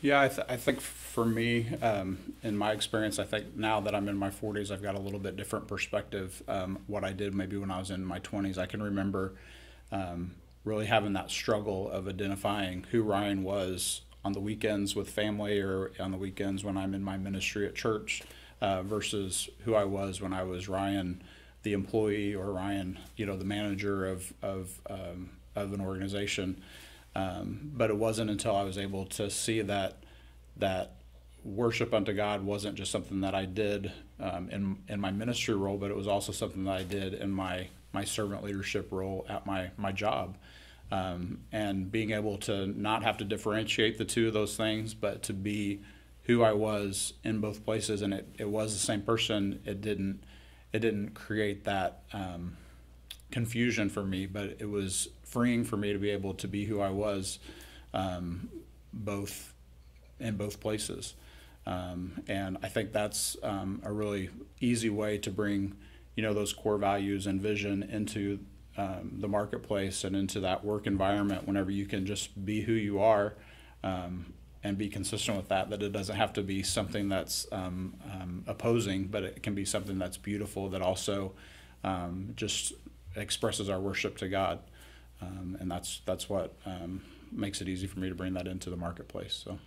Yeah, I think for me, in my experience, I think now that I'm in my 40s, I've got a little bit different perspective. What I did maybe when I was in my 20s, I can remember really having that struggle of identifying who Ryan was on the weekends with family or on the weekends when I'm in my ministry at church versus who I was when I was Ryan, the employee, or Ryan, you know, the manager of an organization. But it wasn't until I was able to see that worship unto God wasn't just something that I did in my ministry role, but it was also something that I did in my servant leadership role at my job. And being able to not have to differentiate the two of those things, but to be who I was in both places, and it was the same person. It didn't create that confusion for me, but it was freeing for me to be able to be who I was in both places. And I think that's a really easy way to bring, you know, those core values and vision into the marketplace and into that work environment, whenever you can just be who you are and be consistent with that it doesn't have to be something that's opposing, but it can be something that's beautiful that also just expresses our worship to God. And that's what makes it easy for me to bring that into the marketplace. So.